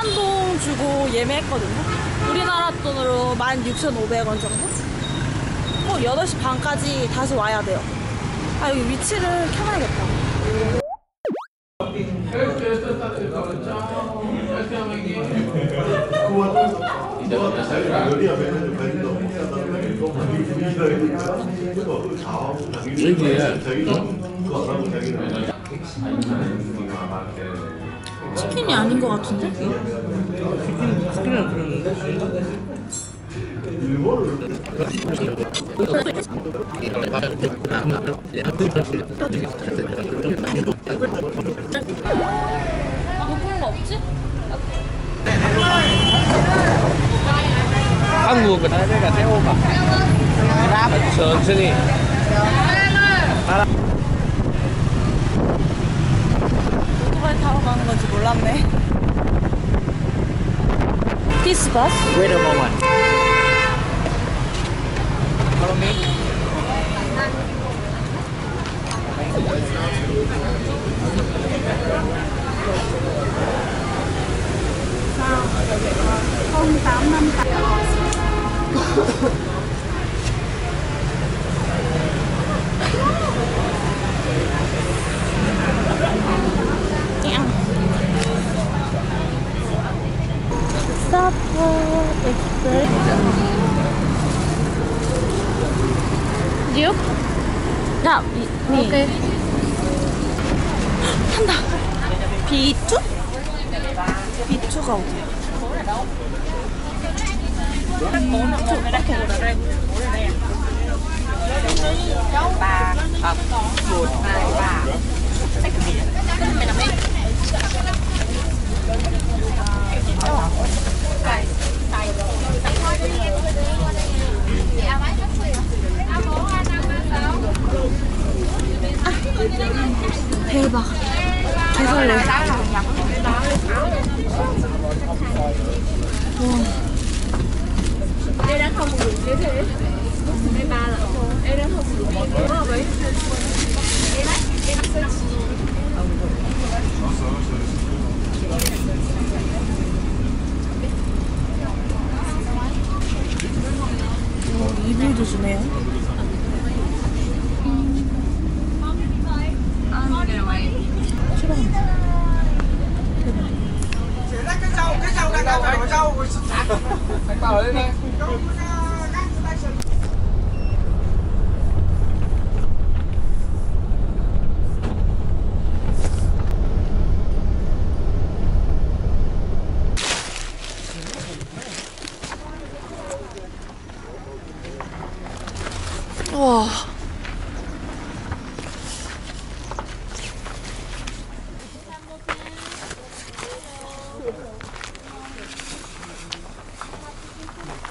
3만 동 주고 예매했거든요. 우리나라 돈으로 16,500원 정도? 8시 반까지 다시 와야 돼요. 아, 여기 위치를 켜놔야겠다. 치킨이 아닌 것 같은데? 높은 거 없지? 한국은 내가 태워봐. 천천히. 오토바이 타러 가는 건지 몰랐네. This bus? Wait a moment. Follow me. You? No, me. Okay. 탄다. B2? B2가 어디야? 대박. 개설레. 이불 조심해요. 와.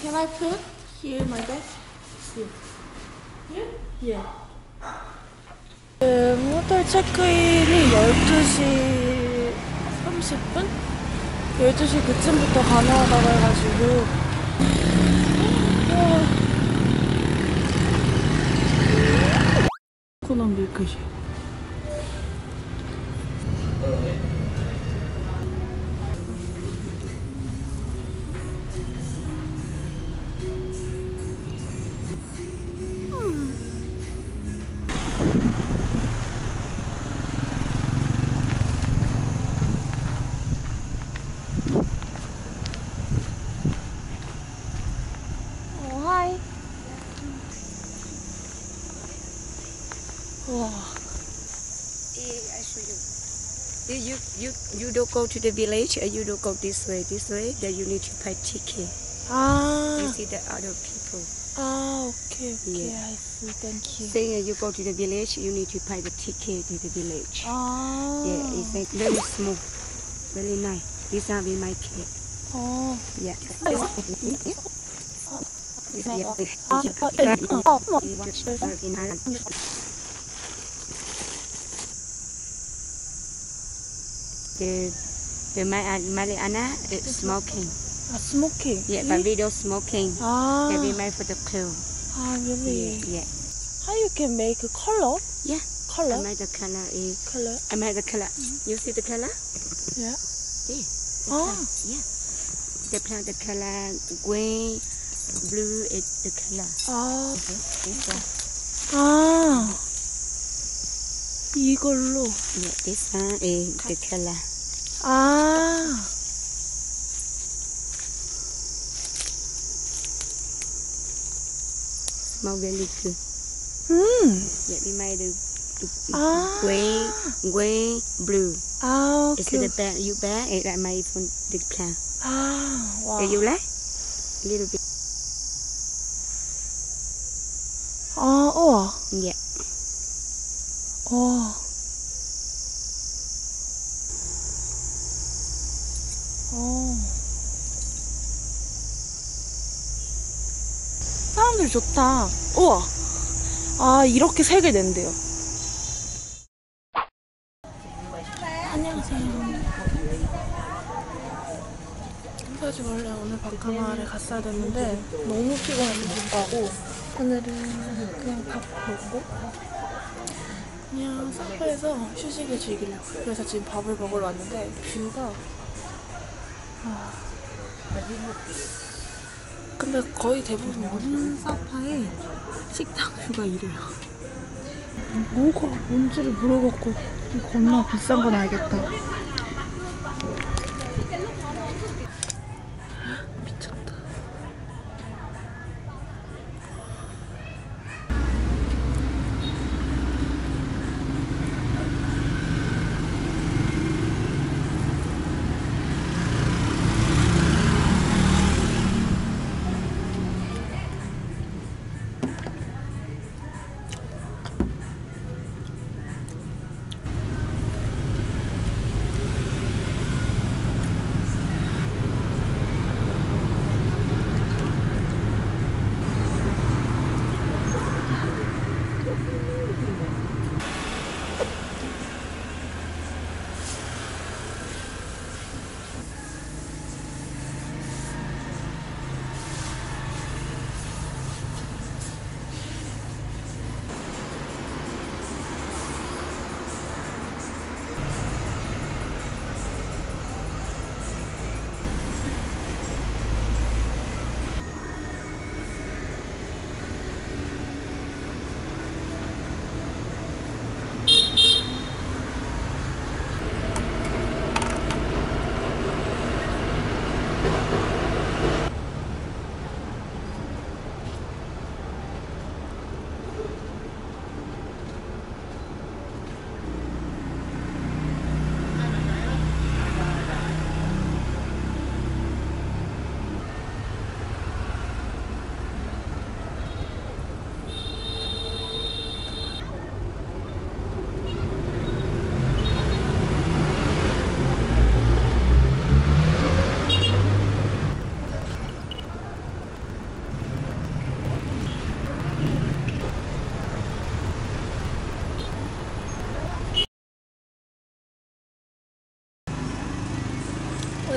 Can I put here my bag? Here? Yeah. 지금 호텔 체크인이 12시 30분? 12시 그쯤부터 가능하다고 해가지고. 코코넛 밀크쉐이크. You don't go to the village, you don't go this way, then you need to pay ticket. Ah. You see the other people. Ah, okay, okay, yeah. I see, thank you. Saying you go to the village, you need to pay the ticket to the village. Ah. Yeah, it's like very smooth, very nice. This will be my cake. Oh. Yeah. The Mariana is smoking. Smoking? Yeah, really? But we don't smoking. Ah. Can be made for the clue. Ah, really? Yeah. How you can make a color? Yeah. Color? I made the color. Color? I made the color. You see the color? Yeah. Yeah. The oh. Color. Yeah. They plant the color green, blue, it's the color. Oh. This one. Ah. 이걸로. Yeah, this one is the color. Ah. Smell really good. Hmm. Yeah, we made the grey, blue. Ah, okay. It's the bag, you bag, and I made from the plant. Ah, wow. Do you like? A little bit. Oh, oh. Yeah. Oh. Oh. 사람들 좋다. 우와. 아, 이렇게 색을 낸대요. 안녕하세요. 사실 원래 오늘 바카마을에 갔어야 됐는데 너무 피곤해서 못 가고 오늘은 그냥 밥 먹고 그냥 삭포에서 휴식을 즐기려고. 그래서 지금 밥을 먹으러 왔는데 뷰가 아... 근데 거의 대부분 모든 사파에 식당 뷰가 이래요. 뭐가 뭔지를 물어봤고 이거 겁나 비싼 건 알겠다. 미쳤다.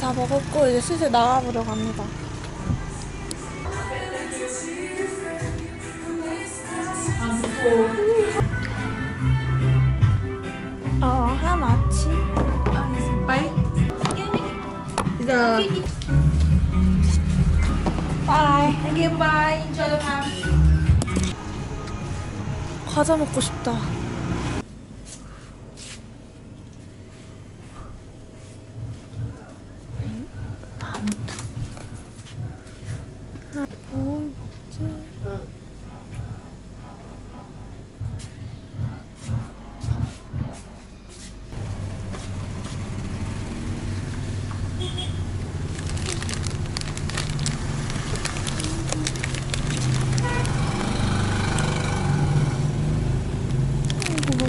다 먹었고 이제 슬슬 나가보려고 합니다. 어, 하마치. 빠이. 이제. 빠이. 안녕, 빠이. Enjoy the time. 과자 먹고 싶다.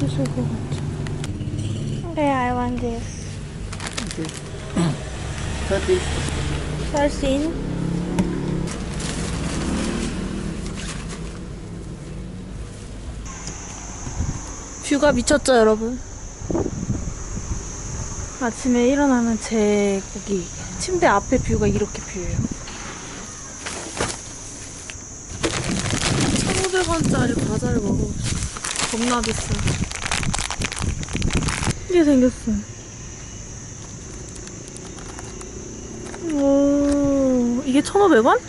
This is so good. Yeah, I want this. Okay. 13. 13. 뷰가 미쳤죠, 여러분? 아침에 일어나면 제 거기 침대 앞에 뷰가 이렇게 뷰예요. 1,500원짜리 과자를 먹어봅시다. 겁나 비싸. 이게 생겼어. 오, 이게 1,500원?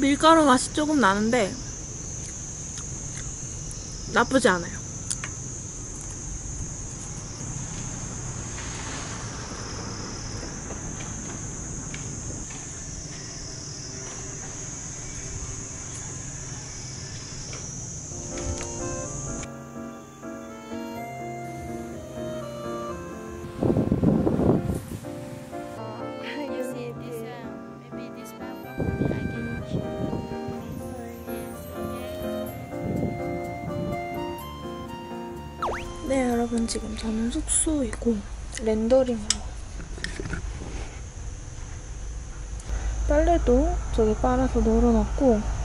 밀가루 맛이 조금 나는데 나쁘지 않아요. 네, 여러분, 지금 저는 숙소이고 렌더링으로 빨래도 저기 빨아서 널어놨고